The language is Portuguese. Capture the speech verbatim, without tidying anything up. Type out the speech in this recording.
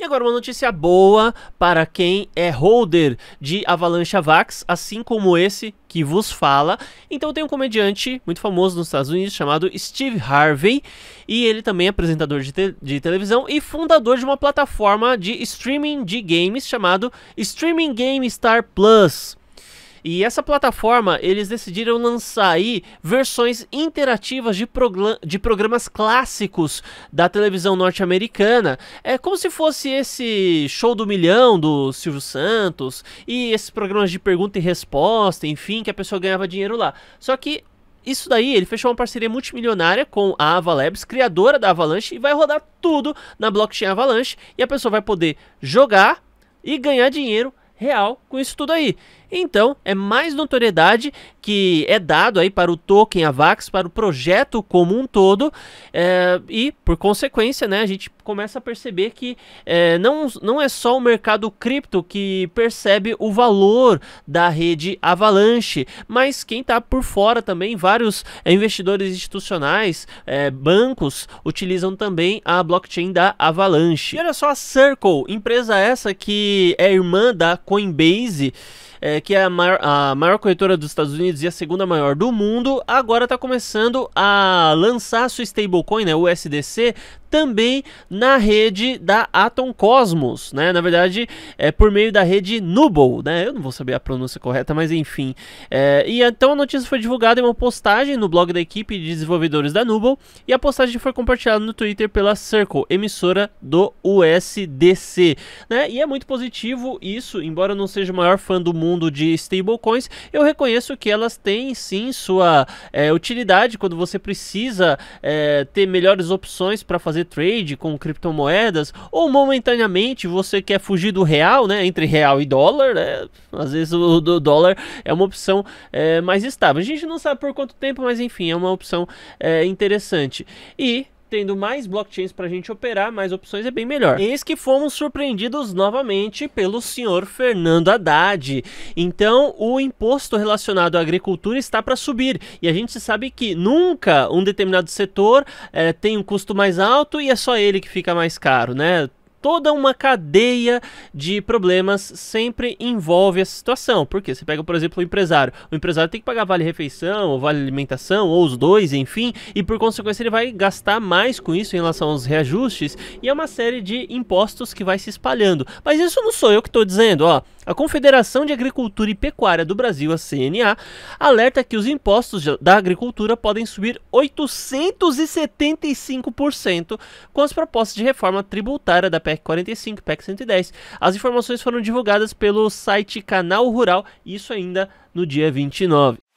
E agora uma notícia boa para quem é holder de Avalanche AVAX, assim como esse que vos fala. Então tem um comediante muito famoso nos Estados Unidos chamado Steve Harvey, e ele também é apresentador de, te de televisão e fundador de uma plataforma de streaming de games chamado Streaming Game Star Plus. E essa plataforma, eles decidiram lançar aí versões interativas de, de programas clássicos da televisão norte-americana. É como se fosse esse Show do Milhão do Silvio Santos e esses programas de pergunta e resposta, enfim, que a pessoa ganhava dinheiro lá. Só que isso daí, ele fechou uma parceria multimilionária com a Avalabs, criadora da Avalanche, e vai rodar tudo na blockchain Avalanche, e a pessoa vai poder jogar e ganhar dinheiro real com isso tudo aí. Então é mais notoriedade que é dado aí para o token AVAX, para o projeto como um todo, é, e por consequência, né, a gente começa a perceber que é, não, não é só o mercado cripto que percebe o valor da rede Avalanche, mas quem está por fora também, vários é, investidores institucionais, é, bancos, utilizam também a blockchain da Avalanche. E olha só a Circle, empresa essa que é irmã da Coinbase, é, que é a maior, a maior corretora dos Estados Unidos e a segunda maior do mundo, agora está começando a lançar sua stablecoin, né, U S D C, também na rede da Atom Cosmos, né? Na verdade, é por meio da rede Nuble, né? Eu não vou saber a pronúncia correta, mas enfim. É, e então a notícia foi divulgada em uma postagem no blog da equipe de desenvolvedores da Nuble, e a postagem foi compartilhada no Twitter pela Circle, emissora do U S D C, né? E é muito positivo isso, embora eu não seja o maior fã do mundo de stablecoins, eu reconheço que elas têm sim sua é, utilidade quando você precisa é, ter melhores opções para fazer trade com criptomoedas, ou momentaneamente você quer fugir do real, né? Entre real e dólar, né? Às vezes o do dólar é uma opção é, mais estável. A gente não sabe por quanto tempo, mas enfim, é uma opção é, interessante. E tendo mais blockchains para a gente operar, mais opções, é bem melhor. Eis que fomos surpreendidos novamente pelo senhor Fernando Haddad. Então, o imposto relacionado à agricultura está para subir. E a gente sabe que nunca um determinado setor é, tem um custo mais alto e é só ele que fica mais caro, né? Toda uma cadeia de problemas sempre envolve essa situação. Porque você pega, por exemplo, o empresário. O empresário tem que pagar vale refeição, ou vale alimentação, ou os dois, enfim. E por consequência ele vai gastar mais com isso em relação aos reajustes. E é uma série de impostos que vai se espalhando. Mas isso não sou eu que estou dizendo, ó. A Confederação de Agricultura e Pecuária do Brasil, a C N A, alerta que os impostos da agricultura podem subir oitocentos e setenta e cinco por cento com as propostas de reforma tributária da PEC quarenta e cinco, PEC cento e dez. As informações foram divulgadas pelo site Canal Rural, isso ainda no dia vinte e nove.